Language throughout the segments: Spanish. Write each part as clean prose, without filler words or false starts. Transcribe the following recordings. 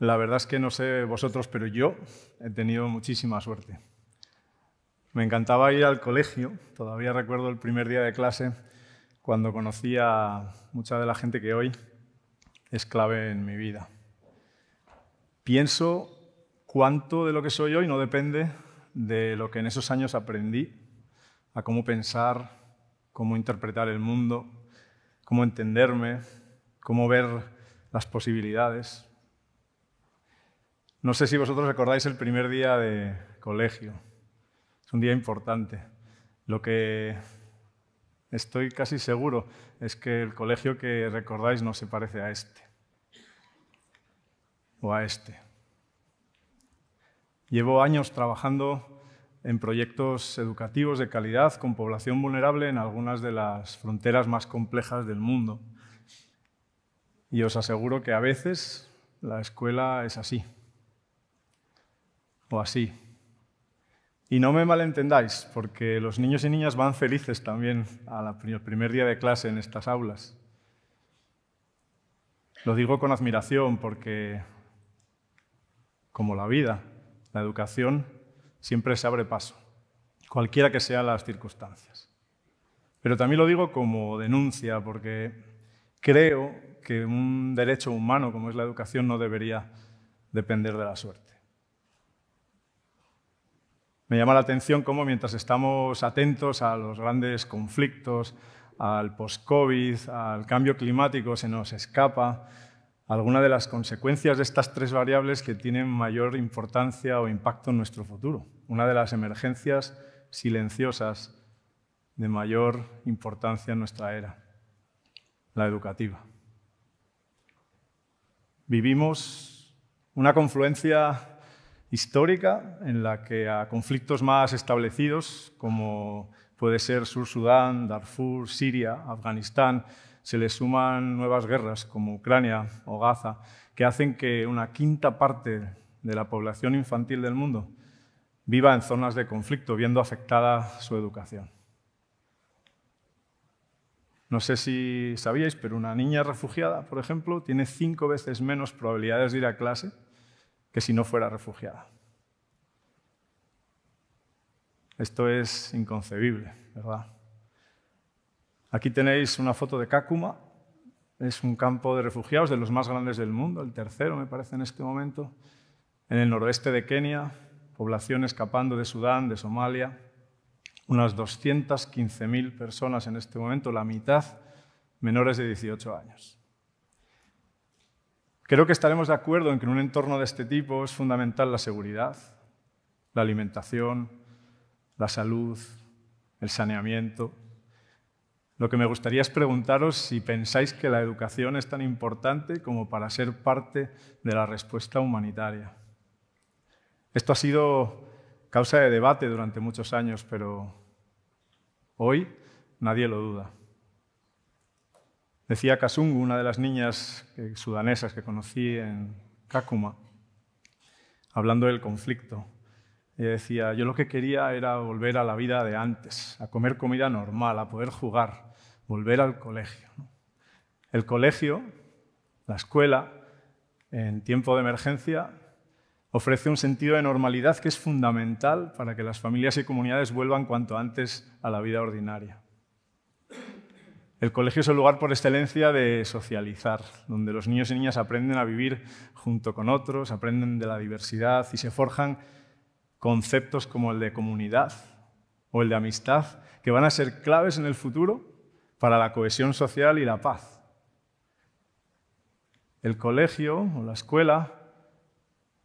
La verdad es que no sé vosotros, pero yo he tenido muchísima suerte. Me encantaba ir al colegio, todavía recuerdo el primer día de clase cuando conocí a mucha de la gente que hoy es clave en mi vida. Pienso cuánto de lo que soy hoy no depende de lo que en esos años aprendí, a cómo pensar, cómo interpretar el mundo, cómo entenderme, cómo ver las posibilidades. No sé si vosotros recordáis el primer día de colegio. Es un día importante. Lo que estoy casi seguro es que el colegio que recordáis no se parece a este o a este. Llevo años trabajando en proyectos educativos de calidad con población vulnerable en algunas de las fronteras más complejas del mundo. Y os aseguro que a veces la escuela es así. O así. Y no me malentendáis, porque los niños y niñas van felices también al primer día de clase en estas aulas. Lo digo con admiración porque, como la vida, la educación siempre se abre paso, cualquiera que sean las circunstancias. Pero también lo digo como denuncia, porque creo que un derecho humano como es la educación no debería depender de la suerte. Me llama la atención cómo mientras estamos atentos a los grandes conflictos, al post-COVID, al cambio climático, se nos escapa alguna de las consecuencias de estas tres variables que tienen mayor importancia o impacto en nuestro futuro. Una de las emergencias silenciosas de mayor importancia en nuestra era, la educativa. Vivimos una confluencia histórica en la que a conflictos más establecidos, como puede ser Sur-Sudán, Darfur, Siria, Afganistán, se le suman nuevas guerras como Ucrania o Gaza, que hacen que una quinta parte de la población infantil del mundo viva en zonas de conflicto, viendo afectada su educación. No sé si sabíais, pero una niña refugiada, por ejemplo, tiene 5 veces menos probabilidades de ir a clase que si no fuera refugiada. Esto es inconcebible, ¿verdad? Aquí tenéis una foto de Kakuma, es un campo de refugiados de los más grandes del mundo, el tercero me parece en este momento, en el noroeste de Kenia, población escapando de Sudán, de Somalia, unas 215.000 personas en este momento, la mitad menores de 18 años. Creo que estaremos de acuerdo en que en un entorno de este tipo es fundamental la seguridad, la alimentación, la salud, el saneamiento. Lo que me gustaría es preguntaros si pensáis que la educación es tan importante como para ser parte de la respuesta humanitaria. Esto ha sido causa de debate durante muchos años, pero hoy nadie lo duda. Decía Kasungu, una de las niñas sudanesas que conocí en Kakuma, hablando del conflicto. Ella decía, yo lo que quería era volver a la vida de antes, a comer comida normal, a poder jugar, volver al colegio. El colegio, la escuela, en tiempo de emergencia, ofrece un sentido de normalidad que es fundamental para que las familias y comunidades vuelvan cuanto antes a la vida ordinaria. El colegio es el lugar por excelencia de socializar, donde los niños y niñas aprenden a vivir junto con otros, aprenden de la diversidad y se forjan conceptos como el de comunidad o el de amistad, que van a ser claves en el futuro para la cohesión social y la paz. El colegio o la escuela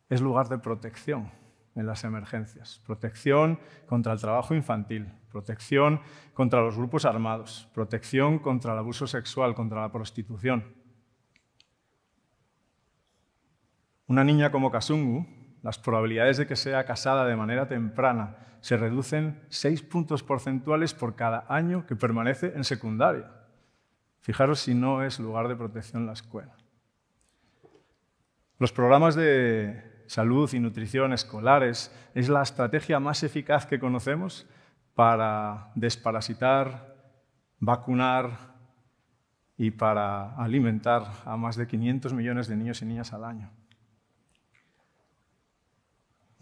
es lugar de protección en las emergencias, protección contra el trabajo infantil, protección contra los grupos armados, protección contra el abuso sexual, contra la prostitución. Una niña como Kasungu, las probabilidades de que sea casada de manera temprana se reducen 6 puntos porcentuales por cada año que permanece en secundaria. Fijaros si no es lugar de protección la escuela. Los programas de salud y nutrición escolares es la estrategia más eficaz que conocemos para desparasitar, vacunar y para alimentar a más de 500 millones de niños y niñas al año.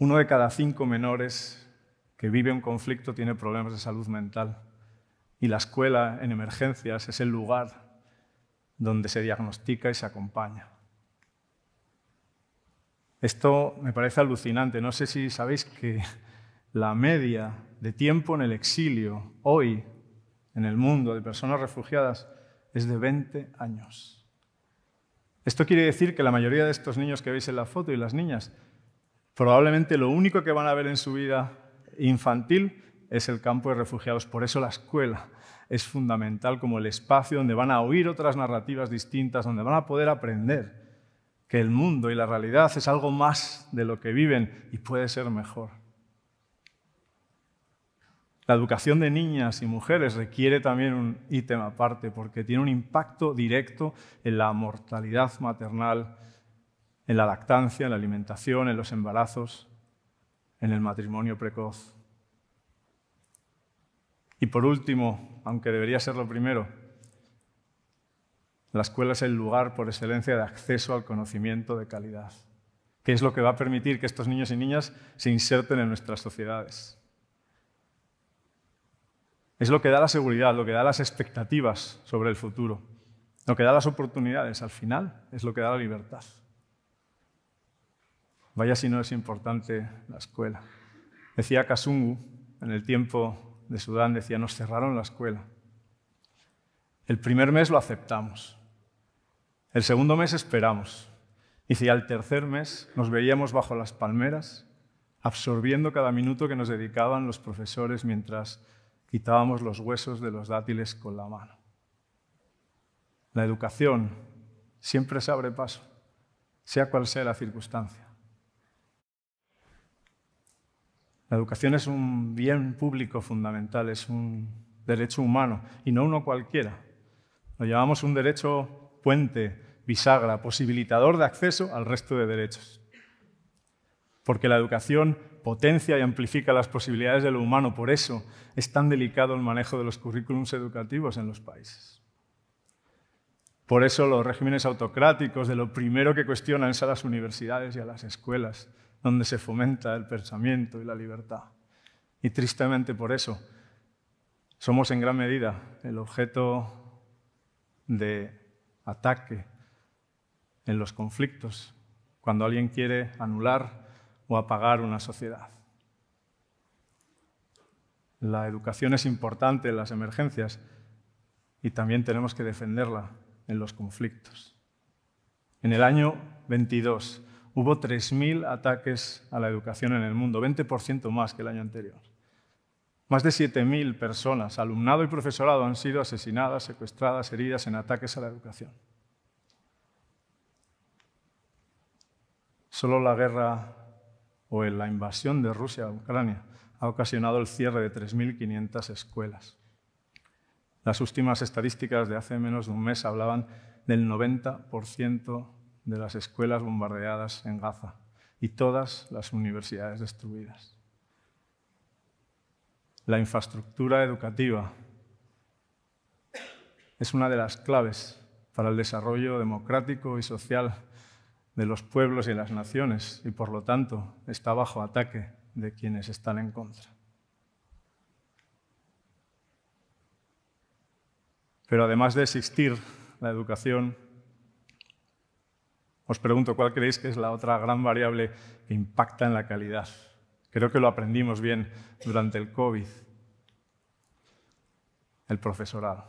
Uno de cada 5 menores que vive un conflicto tiene problemas de salud mental. Y la escuela en emergencias es el lugar donde se diagnostica y se acompaña. Esto me parece alucinante. No sé si sabéis que la media de tiempo en el exilio hoy en el mundo de personas refugiadas es de 20 años. Esto quiere decir que la mayoría de estos niños que veis en la foto y las niñas, probablemente lo único que van a ver en su vida infantil es el campo de refugiados. Por eso la escuela es fundamental como el espacio donde van a oír otras narrativas distintas, donde van a poder aprender que el mundo y la realidad es algo más de lo que viven y puede ser mejor. La educación de niñas y mujeres requiere también un ítem aparte porque tiene un impacto directo en la mortalidad maternal, en la lactancia, en la alimentación, en los embarazos, en el matrimonio precoz. Y por último, aunque debería ser lo primero, la escuela es el lugar por excelencia de acceso al conocimiento de calidad, que es lo que va a permitir que estos niños y niñas se inserten en nuestras sociedades. Es lo que da la seguridad, lo que da las expectativas sobre el futuro, lo que da las oportunidades, al final es lo que da la libertad. Vaya si no es importante la escuela. Decía Kasungu, en el tiempo de Sudán, decía, nos cerraron la escuela. El primer mes lo aceptamos, el segundo mes esperamos, y si al tercer mes nos veíamos bajo las palmeras, absorbiendo cada minuto que nos dedicaban los profesores mientras quitábamos los huesos de los dátiles con la mano. La educación siempre se abre paso, sea cual sea la circunstancia. La educación es un bien público fundamental, es un derecho humano, y no uno cualquiera. Lo llamamos un derecho puente, bisagra, posibilitador de acceso al resto de derechos. Porque la educación potencia y amplifica las posibilidades de lo humano, por eso es tan delicado el manejo de los currículums educativos en los países. Por eso los regímenes autocráticos de lo primero que cuestionan es a las universidades y a las escuelas, donde se fomenta el pensamiento y la libertad. Y tristemente por eso somos en gran medida el objeto de ataque en los conflictos, cuando alguien quiere anular o apagar una sociedad. La educación es importante en las emergencias y también tenemos que defenderla en los conflictos. En el año 22, hubo 3.000 ataques a la educación en el mundo, 20% más que el año anterior. Más de 7.000 personas, alumnado y profesorado, han sido asesinadas, secuestradas, heridas en ataques a la educación. Solo la guerra o la invasión de Rusia a Ucrania ha ocasionado el cierre de 3.500 escuelas. Las últimas estadísticas de hace menos de un mes hablaban del 90% de las escuelas bombardeadas en Gaza y todas las universidades destruidas. La infraestructura educativa es una de las claves para el desarrollo democrático y social de los pueblos y las naciones y, por lo tanto, está bajo ataque de quienes están en contra. Pero además de existir la educación, os pregunto, ¿cuál creéis que es la otra gran variable que impacta en la calidad? Creo que lo aprendimos bien durante el COVID. El profesorado.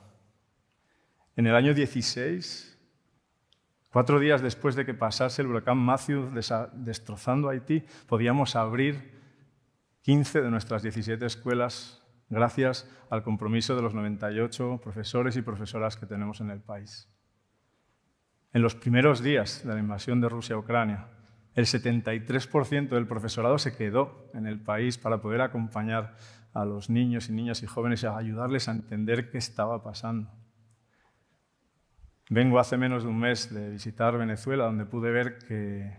En el año 16, 4 días después de que pasase el huracán Matthews destrozando Haití, podíamos abrir 15 de nuestras 17 escuelas gracias al compromiso de los 98 profesores y profesoras que tenemos en el país. En los primeros días de la invasión de Rusia a Ucrania, el 73% del profesorado se quedó en el país para poder acompañar a los niños y niñas y jóvenes a ayudarles a entender qué estaba pasando. Vengo hace menos de un mes de visitar Venezuela, donde pude ver que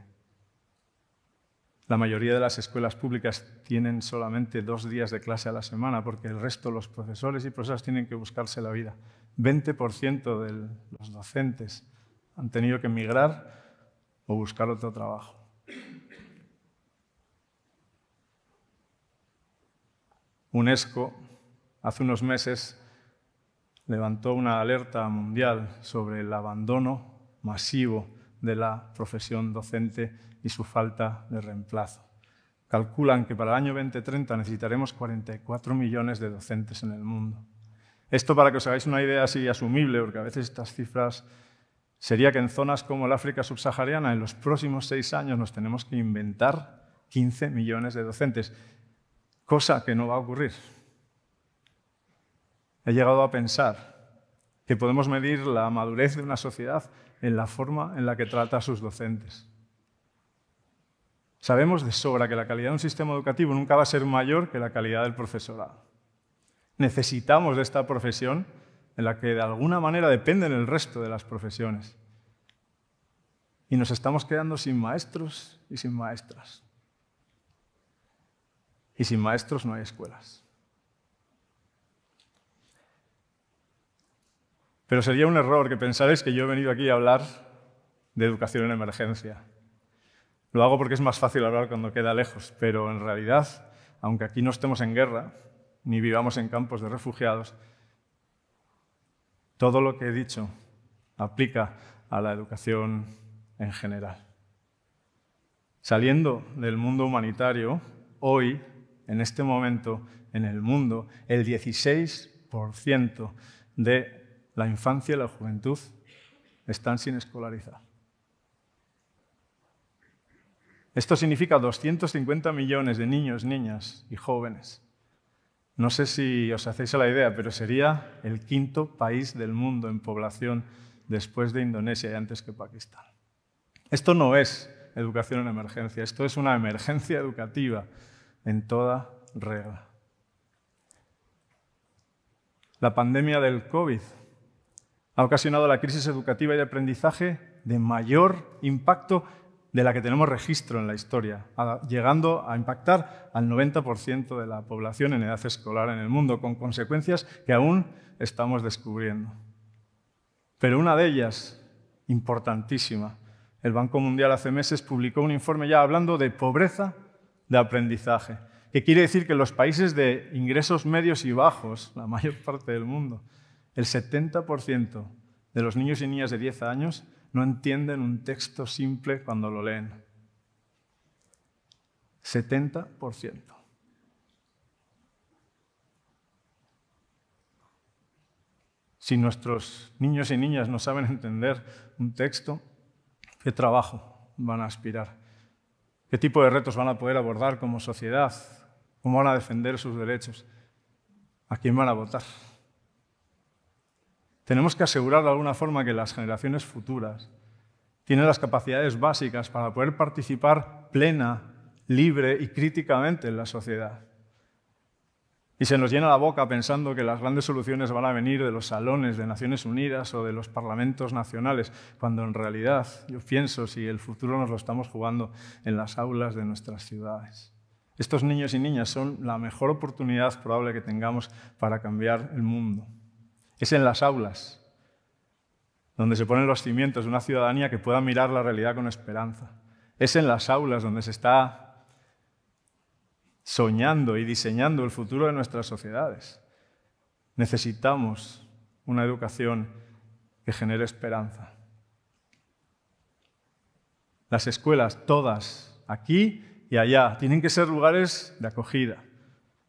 la mayoría de las escuelas públicas tienen solamente 2 días de clase a la semana, porque el resto de los profesores y profesoras tienen que buscarse la vida. 20% de los docentes han tenido que emigrar o buscar otro trabajo. UNESCO hace unos meses levantó una alerta mundial sobre el abandono masivo de la profesión docente y su falta de reemplazo. Calculan que para el año 2030 necesitaremos 44 millones de docentes en el mundo. Esto, para que os hagáis una idea así asumible, porque a veces estas cifras, sería que en zonas como el África subsahariana en los próximos 6 años nos tenemos que inventar 15 millones de docentes, cosa que no va a ocurrir. He llegado a pensar que podemos medir la madurez de una sociedad en la forma en la que trata a sus docentes. Sabemos de sobra que la calidad de un sistema educativo nunca va a ser mayor que la calidad del profesorado. Necesitamos de esta profesión, en la que de alguna manera dependen el resto de las profesiones. Y nos estamos quedando sin maestros y sin maestras. Y sin maestros no hay escuelas. Pero sería un error que pensarais que yo he venido aquí a hablar de educación en emergencia. Lo hago porque es más fácil hablar cuando queda lejos, pero en realidad, aunque aquí no estemos en guerra, ni vivamos en campos de refugiados, todo lo que he dicho aplica a la educación en general. Saliendo del mundo humanitario, hoy, en este momento, en el mundo, el 16% de la infancia y la juventud están sin escolarizar. Esto significa 250 millones de niños, niñas y jóvenes. No sé si os hacéis a la idea, pero sería el 5º país del mundo en población después de Indonesia y antes que Pakistán. Esto no es educación en emergencia, esto es una emergencia educativa en toda regla. La pandemia del COVID ha ocasionado la crisis educativa y de aprendizaje de mayor impacto de la que tenemos registro en la historia, llegando a impactar al 90% de la población en edad escolar en el mundo, con consecuencias que aún estamos descubriendo. Pero una de ellas, importantísima, el Banco Mundial hace meses publicó un informe ya hablando de pobreza de aprendizaje, que quiere decir que en los países de ingresos medios y bajos, la mayor parte del mundo, el 70% de los niños y niñas de 10 años no entienden un texto simple cuando lo leen. 70%. Si nuestros niños y niñas no saben entender un texto, ¿qué trabajo van a aspirar? ¿Qué tipo de retos van a poder abordar como sociedad? ¿Cómo van a defender sus derechos? ¿A quién van a votar? Tenemos que asegurar de alguna forma que las generaciones futuras tienen las capacidades básicas para poder participar plena, libre y críticamente en la sociedad. Y se nos llena la boca pensando que las grandes soluciones van a venir de los salones de Naciones Unidas o de los parlamentos nacionales, cuando en realidad, yo pienso, si el futuro nos lo estamos jugando en las aulas de nuestras ciudades. Estos niños y niñas son la mejor oportunidad probable que tengamos para cambiar el mundo. Es en las aulas donde se ponen los cimientos de una ciudadanía que pueda mirar la realidad con esperanza. Es en las aulas donde se está soñando y diseñando el futuro de nuestras sociedades. Necesitamos una educación que genere esperanza. Las escuelas, todas, aquí y allá, tienen que ser lugares de acogida,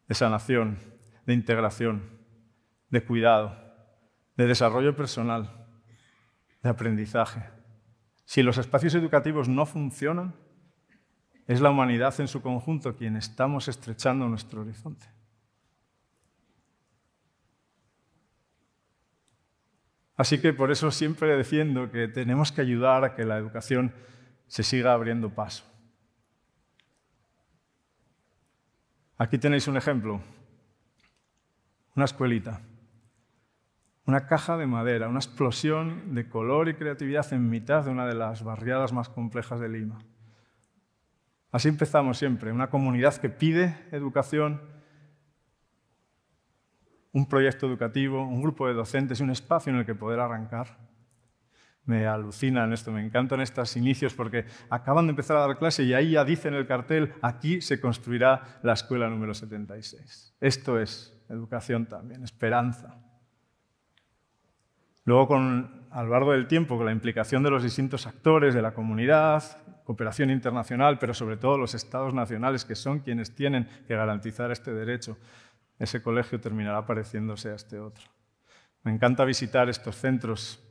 de sanación, de integración, de cuidado, de desarrollo personal, de aprendizaje. Si los espacios educativos no funcionan, es la humanidad en su conjunto quien estamos estrechando nuestro horizonte. Así que por eso siempre defiendo que tenemos que ayudar a que la educación se siga abriendo paso. Aquí tenéis un ejemplo, una escuelita. Una caja de madera, una explosión de color y creatividad en mitad de una de las barriadas más complejas de Lima. Así empezamos siempre, una comunidad que pide educación, un proyecto educativo, un grupo de docentes y un espacio en el que poder arrancar. Me alucinan esto, me encantan estos inicios porque acaban de empezar a dar clase y ahí ya dice en el cartel, aquí se construirá la escuela número 76. Esto es educación también, esperanza. Luego, a lo largo del tiempo, con la implicación de los distintos actores, de la comunidad, cooperación internacional, pero sobre todo los estados nacionales, que son quienes tienen que garantizar este derecho, ese colegio terminará pareciéndose a este otro. Me encanta visitar estos centros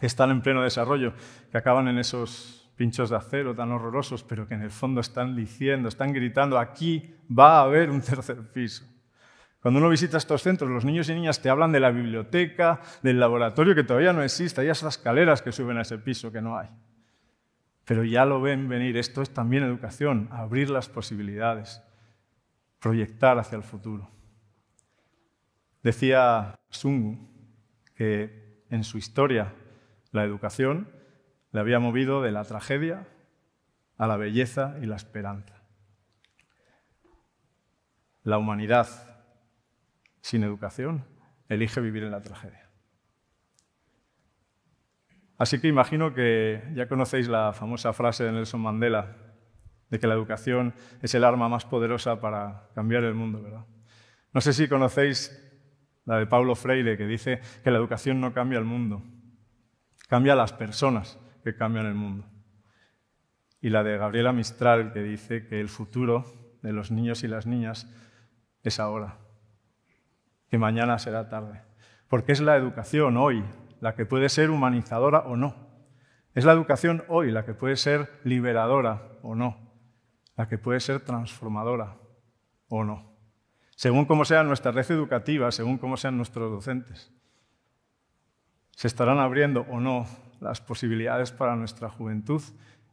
que están en pleno desarrollo, que acaban en esos pinchos de acero tan horrorosos, pero que en el fondo están diciendo, están gritando, aquí va a haber un tercer piso. Cuando uno visita estos centros, los niños y niñas te hablan de la biblioteca, del laboratorio que todavía no existe, hay esas escaleras que suben a ese piso que no hay. Pero ya lo ven venir, esto es también educación, abrir las posibilidades, proyectar hacia el futuro. Decía Kasungu que en su historia la educación le había movido de la tragedia a la belleza y la esperanza. La humanidad sin educación elige vivir en la tragedia. Así que imagino que ya conocéis la famosa frase de Nelson Mandela de que la educación es el arma más poderosa para cambiar el mundo, ¿verdad? No sé si conocéis la de Pablo Freire, que dice que la educación no cambia el mundo, cambia a las personas que cambian el mundo. Y la de Gabriela Mistral, que dice que el futuro de los niños y las niñas es ahora, que mañana será tarde. Porque es la educación hoy la que puede ser humanizadora o no. Es la educación hoy la que puede ser liberadora o no. La que puede ser transformadora o no. Según cómo sea nuestra red educativa, según cómo sean nuestros docentes. Se estarán abriendo o no las posibilidades para nuestra juventud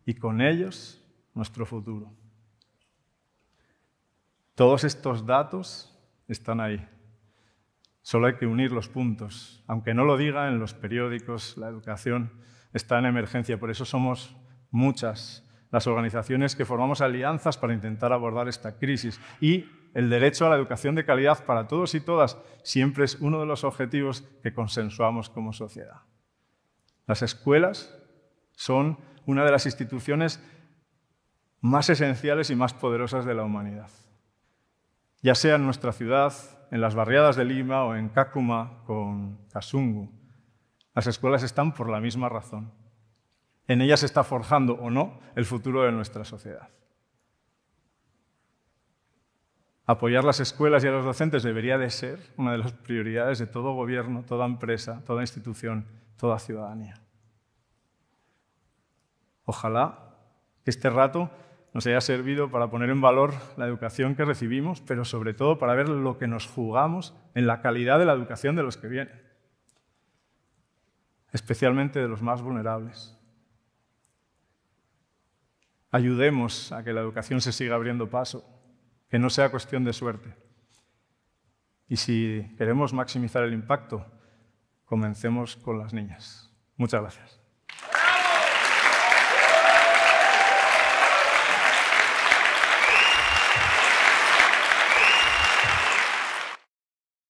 y con ellos nuestro futuro. Todos estos datos están ahí. Solo hay que unir los puntos. Aunque no lo diga en los periódicos, la educación está en emergencia. Por eso somos muchas las organizaciones que formamos alianzas para intentar abordar esta crisis. Y el derecho a la educación de calidad para todos y todas siempre es uno de los objetivos que consensuamos como sociedad. Las escuelas son una de las instituciones más esenciales y más poderosas de la humanidad. Ya sea en nuestra ciudad, en las barriadas de Lima o en Kakuma con Kasungu, las escuelas están por la misma razón. En ellas se está forjando o no el futuro de nuestra sociedad. Apoyar las escuelas y a los docentes debería de ser una de las prioridades de todo gobierno, toda empresa, toda institución, toda ciudadanía. Ojalá que este rato nos haya servido para poner en valor la educación que recibimos, pero sobre todo para ver lo que nos jugamos en la calidad de la educación de los que vienen, especialmente de los más vulnerables. Ayudemos a que la educación se siga abriendo paso, que no sea cuestión de suerte. Y si queremos maximizar el impacto, comencemos con las niñas. Muchas gracias.